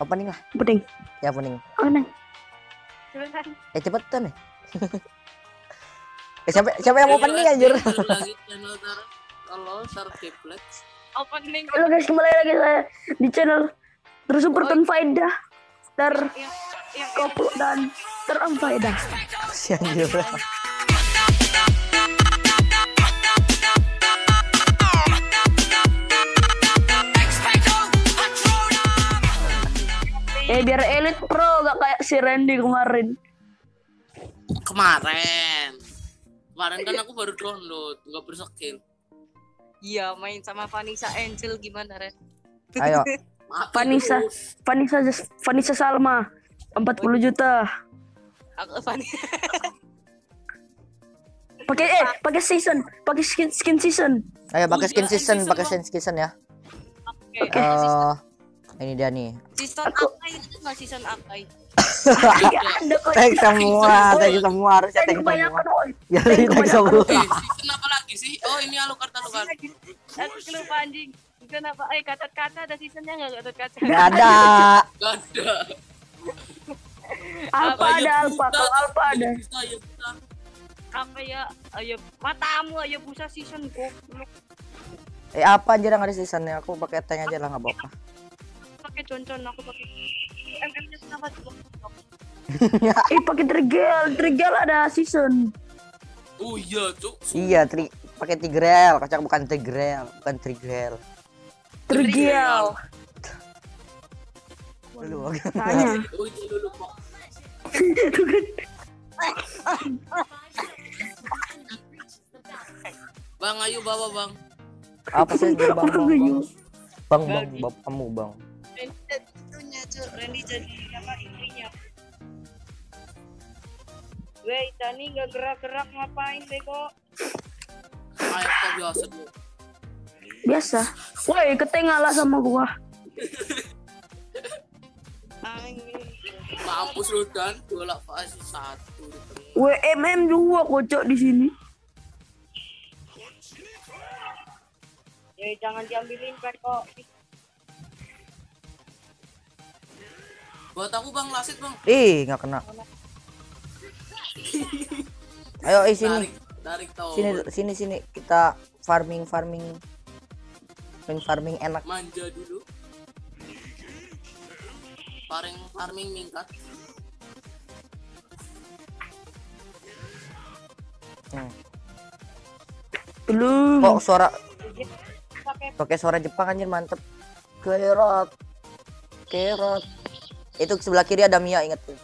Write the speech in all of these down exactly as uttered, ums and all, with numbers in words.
Opening lah. Opening. Ya opening. Opening. Cepetan. Eh cepetan ya. Eh siapa siapa yang mau opening anjir? Lagi channel tar kalau Sarkiplex. Opening. Halo guys, kembali lagi saya di channel Tersuper Tanfaedah. Ter Koplok dan Teranfaedah. Si anjir. Eh biar elit pro gak kayak si Rendy kemarin. Kemarin. Kemarin kan aku baru download, gak bersekin. Iya, main sama Vanessa Angel gimana, Ren? Ayo. Vanessa, Vanessa, Vanessa Salma, empat puluh juta. Aku Vanessa. Pakai eh pakai season, pakai skin skin season. Ayo pakai skin season, pakai skin season ya. Oke. Eh ini dia nih. Season aku... Akai itu nggak season Akai. Tag semua, tag semua harus tag semua. Ya tag semua. Season apa lagi sih? Oh ini alu kartu luka. Aku lupa anjing. Season apa? Eh katot kata ada seasonnya nggak katot kata? Nggak ada. Nggak ada. Alpha ada Alpha, kalau Alpha ada. Apa ya? Ayo matamu ayo busa season kok. Eh apa aja nggak ada seasonnya? Aku pakai tag aja lah nggak apa-apa. Pakai concon aku pakai M M dua kenapa juga eh pakai Tigrel Tigrel ada season. Oh iya tuh iya tri pakai Tigrel kacang bukan Tigrel bukan Tigrel Tigrel lu tanya Bang Ayu bawa bang apa sih bang bang bang bang bang kamu bang Rendy jadi itunya cu, Rendy jadi nama istrinya. Wey, Dani gak gerak-gerak ngapain beko? Ayo kok biasa dulu. Biasa? Woi, ketengah lah sama gua. Mampus lu Dan, dua lapas satu. Wey, M M dua kocok di sini. Wey, jangan diambilin beko. Buat aku bang lasit bang. Ih nggak kena. Ayo eh, sini. Tarik, tarik sini sini sini kita farming farming farming farming enak. Manja dulu. Paring farming meningkat. Hmm. Belum. Kok suara? Pakai suara Jepang anjir mantep. Kerot kerot. Itu sebelah kiri ada Mio ingat tuh.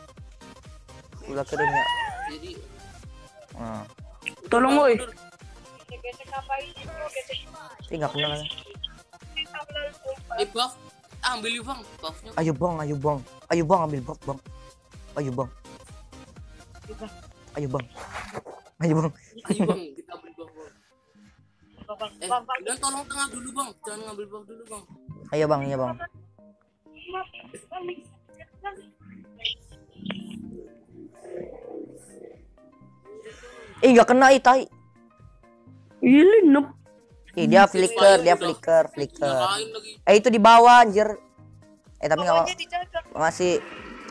Sebelah kiri Mio. Jadi nah. Tolong woi. Ini enggak kena. Eh, buff. Ambil bang, buffnya. Ayo bang, ayo bang. Ayo bang ambil buff bang. Ayo bang. Ayo bang. Ayo bang. Ayo bang, kita ambil buff. Eh, dan tolong tengah dulu bang, jangan ngambil buff dulu bang. Ayo bang, iya bang. Ih, gak kena ih tai. Ini noob. Ih, dia flicker, dia flicker, flicker. Eh, itu di bawah anjir. Eh, tapi enggak masih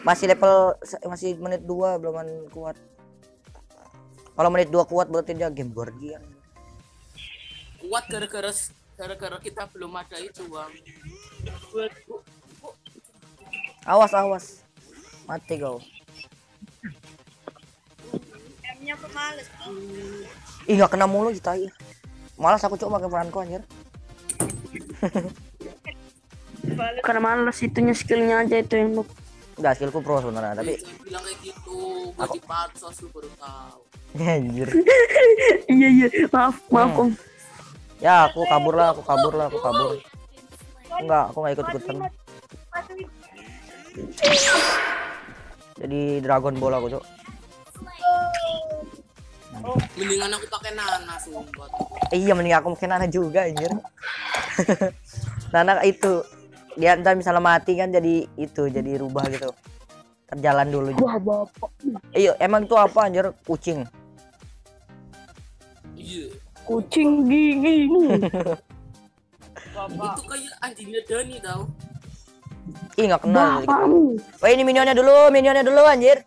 masih level masih menit dua belum kuat. Kalau menit dua kuat berarti dia game gordian. Kuat gara-gara gara-gara kita belum ada itu, Bang. Awas, awas. Mati kau. M-nya pemalas tuh. Ih, gak kena mulu kita. Malas aku coba pakai Franco anjir. Karena malas itunya skillnya aja itu yang lu. Enggak, skillku pro sebenarnya, tapi bilang kayak gitu, gua dipaksa lu baru tahu. Anjir. Iya, iya. Maaf, maaf, Om. Ya, aku kabur lah, aku kabur lah, aku kabur. Enggak, aku enggak ikut-ikutan. Jadi Dragon Ball aku, Cok. Oh, mendingan aku pakai Nana sumpah. Iya, mendingan aku pakai Nana juga anjir. Nana itu dia entar misalnya mati kan jadi itu, jadi rubah gitu. Terjalan dulu. Wah, bapak. Iya, emang itu apa anjir? Kucing. Iya. Kucing gigi. Bapak. Itu kayak anjingnya Dani tau. Ih, nggak kenal. Gitu. Wah, ini minionnya dulu, minionnya dulu anjir.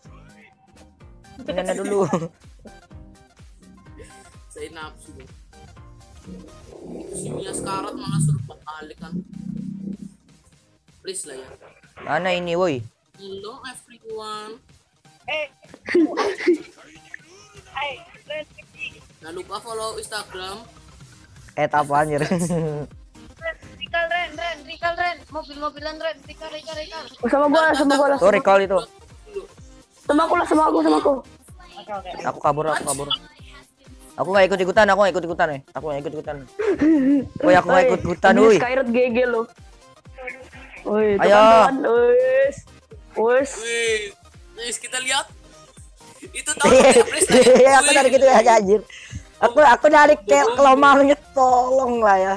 Minionnya dulu. Saya nafsu. Simnya sekarat malah suruh balik kan. Please lah ya. Mana ini, woi? Hello everyone. Eh. Hai, rezeki. Jangan lupa follow Instagram. Eh, apa anjir? Rikal Ren, Ren, Rikal Ren, mobil-mobilan Ren, Rikal, Rikal, Rikal. Sama gua, sama gua lah. Tuh Rikal itu. Sama aku lah, sama aku, sama aku. Oke, oke. Aku kabur, aku kabur. Aku nggak ikut ikutan, aku nggak ikut ikutan nih. Aku nggak ikut ikutan. Woi, aku nggak ikut ikutan, woi. Skyroad G G lo. Woi, teman-teman, wes, wes. Wes, kita lihat. Itu tahu ya, please. Iya, aku tarik itu aja anjir. Aku aku narik kayak kelomanya, tolong lah ya.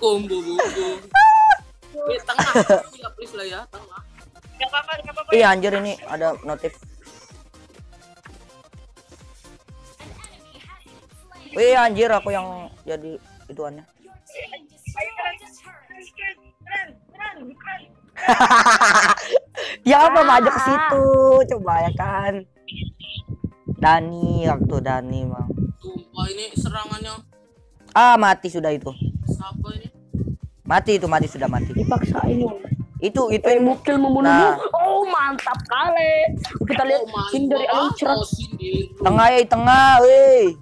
Kombo bubu. Di tengah, ya please lah ya, tengah. Enggak apa-apa, enggak apa-apa. Iya anjir ini ada notif. Wih anjir aku yang jadi ituannya. Ya apa aja ke situ, coba ya kan. Dani waktu Dani bang. Tumpah ini serangannya. Ah mati sudah itu. Siapa ini? Mati itu mati sudah mati. Dipaksain loh. Itu itu. Eh, mukil membunuhmu. Nah. Oh mantap kali. Kita lihat oh, sin dari Aloncerat. Tengah ya tengah, woi.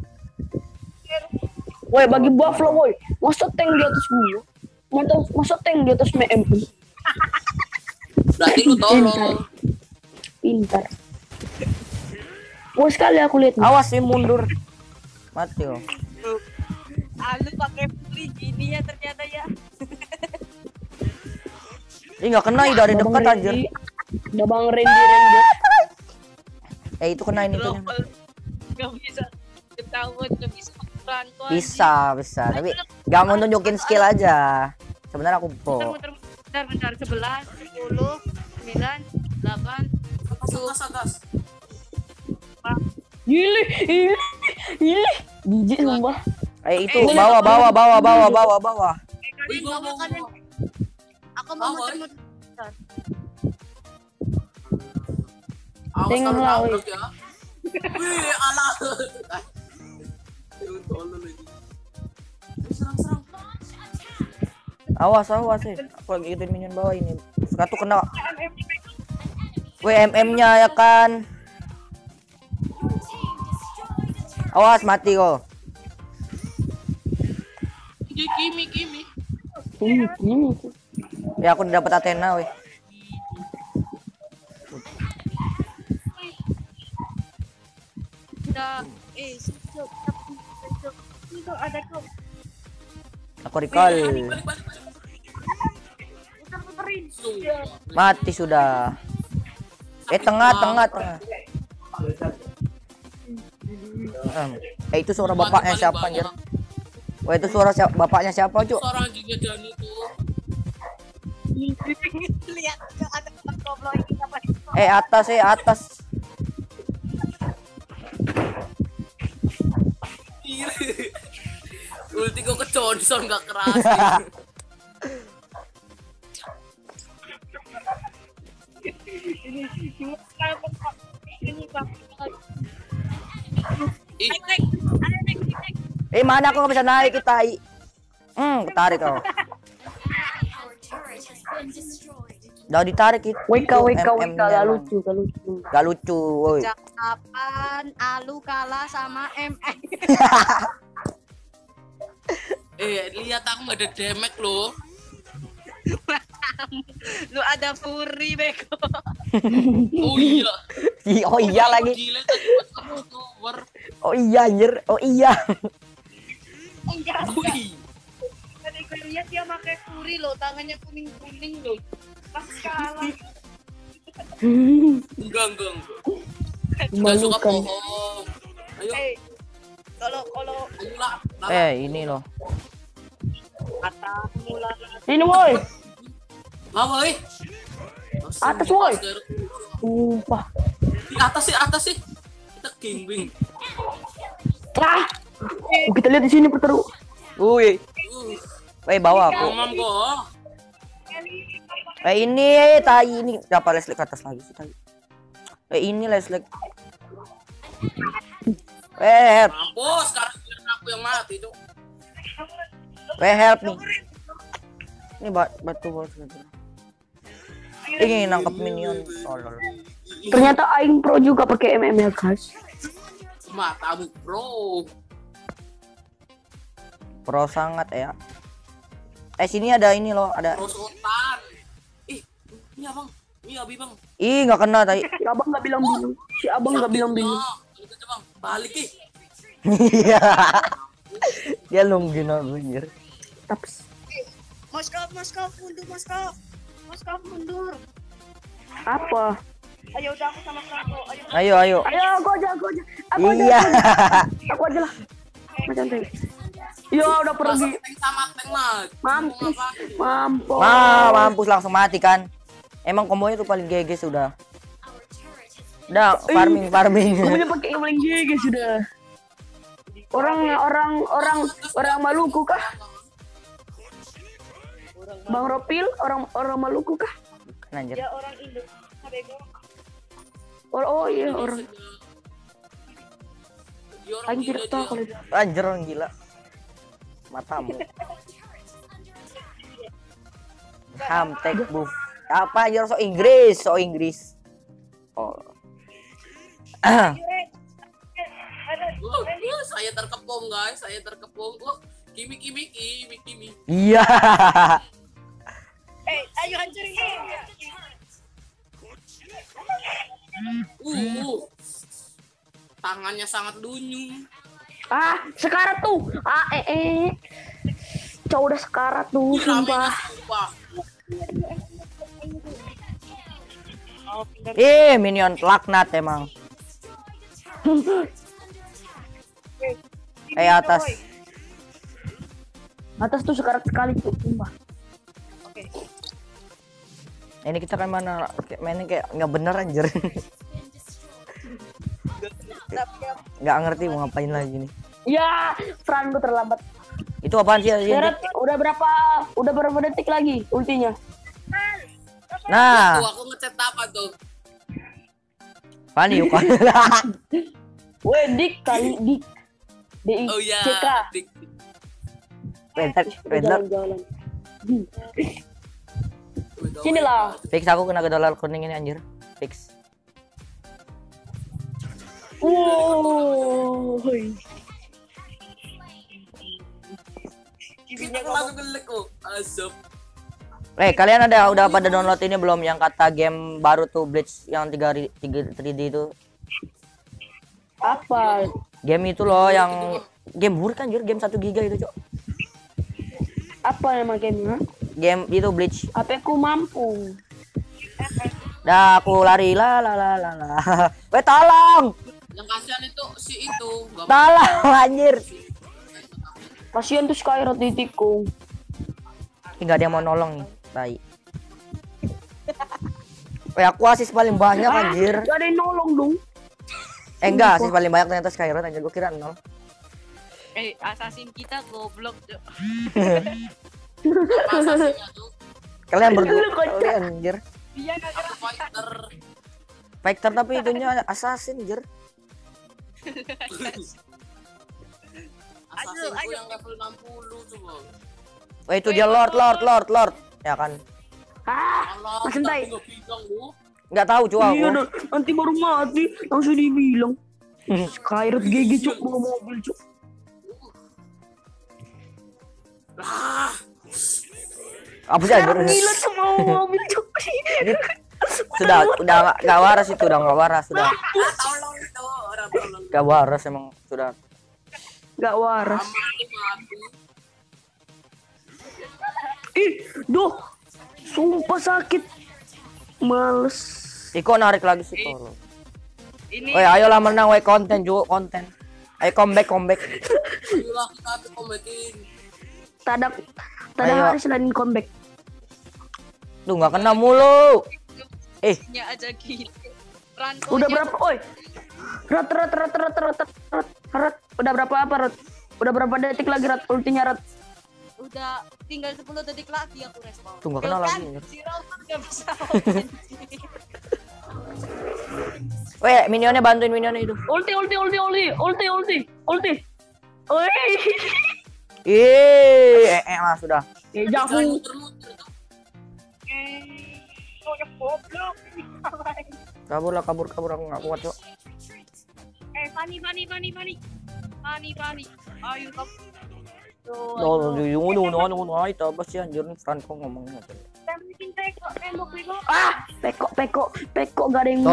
Woi bagi buffalo woi. Masa tank di atas gua. Masa, masa tank di atas M M. Berarti lu tolong. Pintar. Woi sekali aku lihat. Awas sih mundur. Mati loh. Alu pakai free gini ya ternyata ya. Ini nggak kena ya, dari dekat anjir. Udah bang Rendy Rendy. Eh itu kena ini tuh. Gak bisa ketahuan, gak bisa Franco. Bisa bisa tapi gak mau tunjukin skill aja. Sebenarnya aku po. Bentar bentar sebelas, sepuluh, sembilan, delapan, atas atas. Gile gile gile. Gijik sumpah. Eh itu bawa bawa bawa bawa bawa bawa. Aku mau muter-muter. Tengok lah. Wih, alah. Serang-serang. Awas awas sih. Aku lagi ikutin minion bawah ini. Satu kena. W M M-nya ya kan. Awas mati kok. Kimi, Kimi. Kimi, Kimi. Ya aku udah dapat Athena weh. Udah eh situ itu ada kok. Aku recall. Mati sudah. Eh tengah tengah tengah. Eh itu suara bapaknya siapa anjir? Wah itu suara siapa, bapaknya siapa cuk? Suara giga Dani tuh. Lihat ada goblok ini apa itu? Eh atas eh atas. Ulti gua keconson enggak keras. Ini cuma apa ini Pak. Ih. Eh mana aku nggak bisa naik kita. Hmm, tarik kau. Udah ditarik itu. Wika wika wika gak lucu, gak lucu. Gak lucu, woi. Kapan Alu kalah sama M M? Eh, lihat aku nggak ada damage lo. Lu ada Fury beko. Oh iya. Oh iya lagi. Oh iya anjir. Oh iya. Enggak. Tadi gue lihat dia pakai Fury lo, tangannya kuning-kuning lo. Pas kalah. Enggak, enggak, enggak. Enggak suka bohong. Ayo. Eh. Kalau kalau eh ini lo. Atas mula. Ini woi. Lah woi. Atas woi. Sumpah. Di atas sih, atas sih. Kita gimbing. Lah. Oh, kita lihat di sini pertaruh. Woi. Woi bawa aku. Ngomong kok. Eh ini tai ini dapat leslek ke atas lagi sih tai. Eh ini leslek. Eh, mampus sekarang aku yang mati itu. Eh help nih. Ini batu bos gitu. Ini nangkep minion. Tolol. Ternyata aing pro juga pakai M M dua, guys. Matamu pro. Pro sangat ya. Eh sini ada ini loh, ada pro sultan. Ini abang, ini abi bang. Ih nggak kena tadi. Si abang nggak bilang bingung. Si abang nggak bilang bingung. Balik ih. Iya. Dia nungguin aku anjir. Taps. Moskop, Moskop mundur, Moskop. Moskop mundur. Apa? Ayo udah aku sama Franco. Ayo. Ayo ayo. Ayo aku aja aku aja. Aku iya. Aja. Aku aja lah. Macam tadi. Iya udah pergi. Mampus. Mampus. Ma, mampus langsung mati kan. Emang kombonya tuh paling G G sudah. Udah farming farming. Kombonya pakai yang paling G G sudah. Orang orang orang orang Maluku kah? Bang Ropil orang orang Maluku kah? Lanjut. Ya orang Indo. Oh, oh iya orang. Anjir toh kalau anjir orang gila. Matamu. Hamtek buff. Apa aja so Inggris, so Inggris. Oh. Ah. Uh, saya terkepung guys, saya terkepung. Uh, kimi kimi kimi kimi. Iya. Eh, ayo hancurin. Uh. Tangannya sangat dunyu. Ah, sekarat tuh. Ah, eh eh. Cowok udah sekarat tuh, sumpah. Ih, minion laknat emang. Eh atas. Atas tuh sekarat sekali tuh, sumpah. Oke. Ini kita kan mana mainnya kayak nggak bener anjir. Nggak ngerti mau ngapain lagi nih. Ya, Franco terlambat. Itu apaan sih? Udah berapa? Udah berapa detik lagi ultinya? Nah, tuh, aku ngechat apa tuh? Pani bukan. Woi, dik kali dik. D I C K. Bentar, bentar. Sini lah. Fix aku kena gedolar kuning ini anjir. Fix. Wow. Giginya langsung gelek kok. Asap. Eh, kalian ada udah pada download ini belum yang kata game baru tuh Bleach yang tiga D itu? Apa? Game itu loh yang game buruk anjir, game satu giga itu, Cok. Apa nama gamenya? Game itu Bleach. Apa aku mampu? Dah, aku lari la la la la. Weh, tolong. Yang kasihan itu si itu, enggak apa-apa. Tolong anjir. Kasihan tuh Skyroad ditikung. Enggak ada yang mau nolong nih. Baik. Weh aku asis paling banyak anjir. Gak ada yang nolong dong. Eh enggak, asis paling banyak ternyata Skyroad anjir, gua kira nol. Eh, assassin kita goblok. Kalian berdua kalian anjir. Dia enggak kira fighter. Fighter tapi itunya assassin anjir. Assassin yang level enam puluh coba. Wah itu dia lord lord lord lord. Ya kan. Ah, Mas Entai. Enggak tahu coba. Iya, nanti baru mati langsung dibilang. Skyroad G G cuk bawa mobil cuk. Ah. Apa sih anjir? Gila cuk bawa mobil cuk. Sudah udah enggak waras itu, udah enggak waras sudah. Tolong itu, orang tolong. Enggak waras emang sudah. Enggak waras. Ih, duh. Sumpah sakit. Males. Ih, kok narik lagi sih tolong. Ini. Woi, ayolah menang woi konten juga konten. Ayo comeback comeback. Ayolah kita comebackin. Tadak tadak harus lain comeback. Duh, enggak kena mulu. Eh, nya aja gila. Udah berapa, oi? Rat rat rat rat rat rat. Udah berapa apa, Rat? Udah berapa detik lagi Rat ultinya Rat? udah tinggal sepuluh detik lagi aku respon. Tunggu kenal lagi. Zero pun gak bisa. Weh, minionnya bantuin minionnya itu. Ulti ulti ulti ulti ulti ulti ulti. Weh. Ih, eh eh lah sudah. Jauh. Kabur lah, kabur kabur aku nggak kuat, Cok. Eh, Fani Fani Fani Fani. Fani Fani. Ayo kabur. Loh, jujur dong, non non non itu apa sih anjir nih Franco ngomongnya. Ah, pekok pekok pekok gak ada yang mau.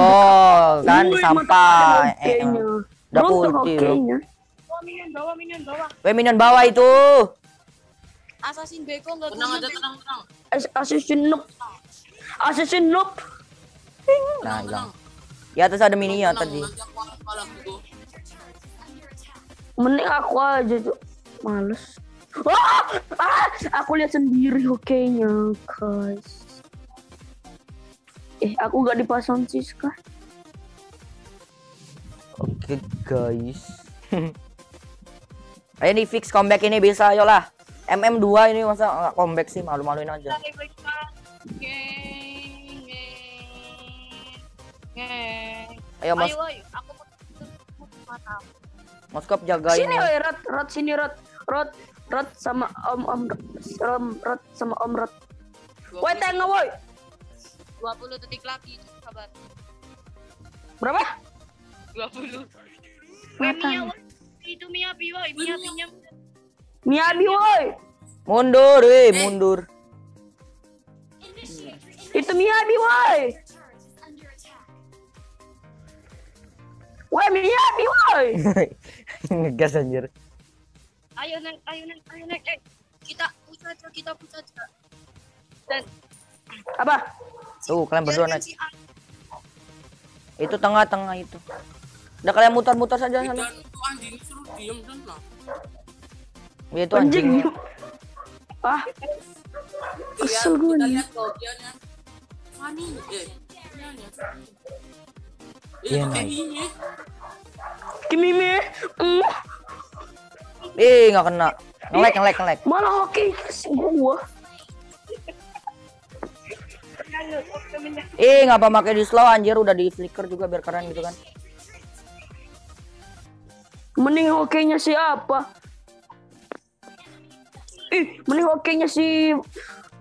Oh, kan sampah. Udah putih. Minion bawah, minion bawah. Weh, minion bawah itu. Assassin beko enggak tenang aja, tenang tenang. Assassin noob. Assassin noob. Nah, hilang. Ya atas ada minion tadi. Mending aku aja, Cuk. Males. Ah, ah, aku lihat sendiri hokenya, guys. Eh, aku gak dipasang sis kah? Oke, okay, guys. Ayo di fix comeback ini bisa, ayolah. M M dua ini masa nggak comeback sih, malu-maluin aja. Ayo, Mas. Ayo, ayo. Aku Moskop jagain. Sini, woy, Rod, Rod, sini, Rod. Rod, Rod sama Om Om Rod, Rod sama Om Rod. Woi, tengok, woi. dua puluh detik lagi, sabar. Berapa? dua puluh. Mia, itu Mia bi, woi. Mia pinjam. Mia bi, woi. Mundur, woi, mundur. Itu Mia bi, woi. Woi, Mia bi, woi. Ngegas anjir. Ayo naik, ayo naik, ayo naik, eh kita push aja, kita push aja. Dan apa? Tuh kalian berdua naik. Itu tengah-tengah itu. Udah kalian mutar-mutar saja sana. Dan itu anjing suruh diem dan lah. Itu anjing. Ah. Kesel gue nih. Fani, eh. Iya nih. Kimimi. Ih, nggak kena. Ngelag, ngelag, ngelag. Malah hoki sih gua. Ih, nggak apa pakai di slow anjir, udah di flicker juga biar keren gitu kan. Mending hokinya siapa? Ih, mending hokinya si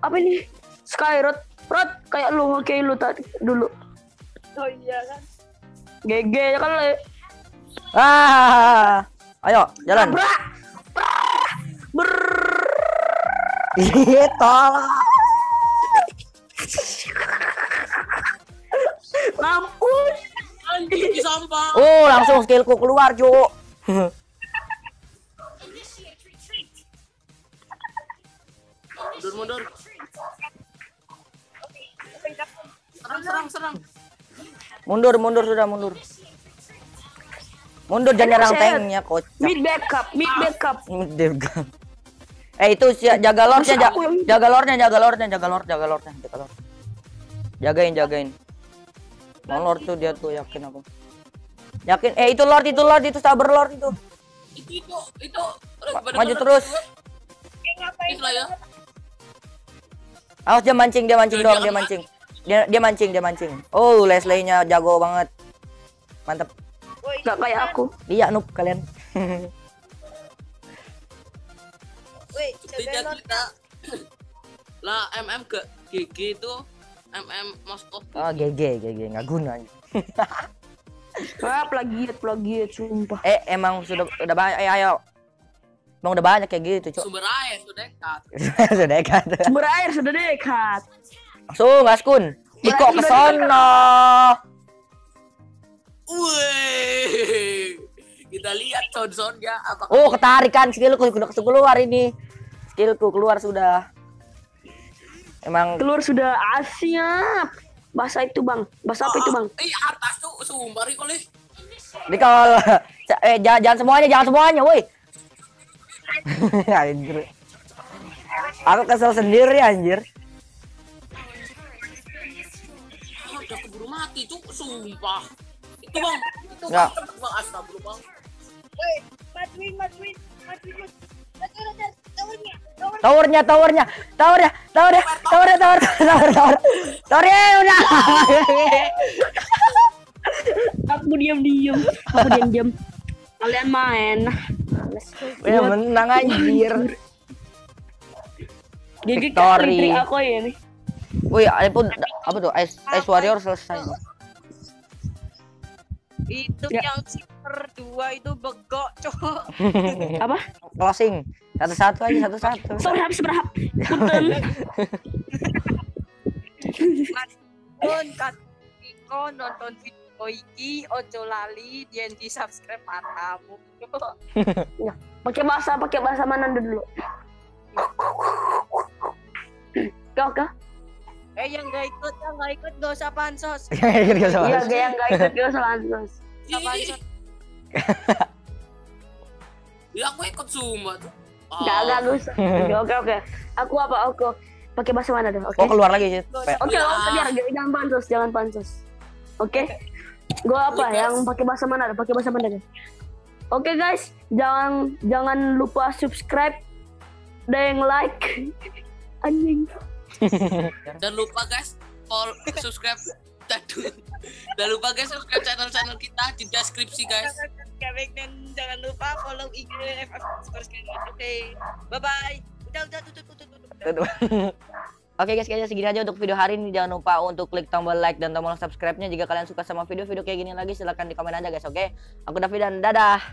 apa ini? Skyroad. Rod, kayak lu hoki lu tadi dulu. Oh iya kan. G G ya kan. Ah. Ayo, jalan. Brak. Ber. Ih, tolong. Mampus. Anjing sampah. Oh, langsung skillku keluar, Cuk. Mundur, mundur. Serang, serang, serang. Mundur, mundur sudah, mundur. Mundur jangan nyerang tanknya, coach. Mid backup, mid backup. Mid backup. Eh itu si jaga lordnya, jaga, jaga lordnya, jaga lordnya, jaga lord, jaga lordnya, jaga lord. Jagain, jagain. Mau lord tuh dia tuh, yakin aku. Yakin. Eh itu lord, itu lord, itu sabar lord itu. Itu itu itu. Maju terus. Itulah ya. Awas dia mancing, dia mancing doang, dia mancing. Dia dia mancing, dia mancing. Oh, Leslie-nya jago banget. Mantap. Gak kayak aku. Iya, noob kalian. Woi, coba kita. Lah M M ke G G itu M M Moskop. Oh, G G, G G enggak guna. Wah, plagiat, plagiat sumpah. Eh, emang sudah udah banyak. Ayo, ayo. Emang udah banyak kayak gitu, Cok. Sumber air sudah dekat. Sudah dekat. Sumber air sudah dekat. Langsung, Gaskun. Iko ke sono. Wih, kita lihat sound-soundnya apa? Oh, ketarikan skillku udah keluar ini. Skillku keluar sudah. Emang keluar sudah asyap. Bahasa itu, Bang. Bahasa apa itu, Bang? Ih, atas tuh sumber kali. Dikol. Eh, jangan, jangan semuanya, jangan semuanya, woi. Anjir. Aku kesel sendiri anjir. Udah keburu mati tuh, sumpah. Itu bang, itu bang, bang, astagfirullah bang. Woi, matuin, matuin, matuin, matuin, matuin, matuin, Towernya, towernya, towernya, towernya, towernya, tower, tower, tower, towernya udah. Aku diam-diam, aku diam-diam. Kalian main. Ya menang anjir. Gigi kali aku ya nih. Wih, iPhone apa tuh? Ice, Ice Warrior selesai. Itu ya. Yang silver dua itu begok, cowok. Apa? Closing. Satu-satu aja, satu-satu. Sorry, habis berhap. Punten. Punten kat Niko nonton video iki ojo lali D and D subscribe matamu. Nah, pakai bahasa, pakai bahasa mana dulu? Kau kah? Eh yang gak ikut, yang gak ikut gak usah pansos. Yang gak ikut gak usah pansos. Iya, yang gak ikut gak usah pansos. Gak pansos. Ya aku ikut Zumba tuh. Gak, gak usah. Oke, oke. Aku apa, aku pakai bahasa mana tuh? Gue keluar lagi. Oke, biar jangan pansos, jangan pansos. Oke. Gue apa, yang pakai bahasa mana tuh? Pakai bahasa mana tuh? Oke guys, jangan jangan lupa subscribe dan like. Anjing. Jangan lupa guys, follow, subscribe, dan lupa guys subscribe channel-channel kita di deskripsi guys. Dan jangan lupa follow I G F F underscore Skyroad. Oke, bye bye. Udah udah tutup tutup tutup. Oke guys, kayaknya segini aja untuk video hari ini. Jangan lupa untuk klik tombol like dan tombol subscribe-nya. Jika kalian suka sama video-video kayak gini lagi, silahkan di komen aja guys. Oke, aku Davi dan dadah.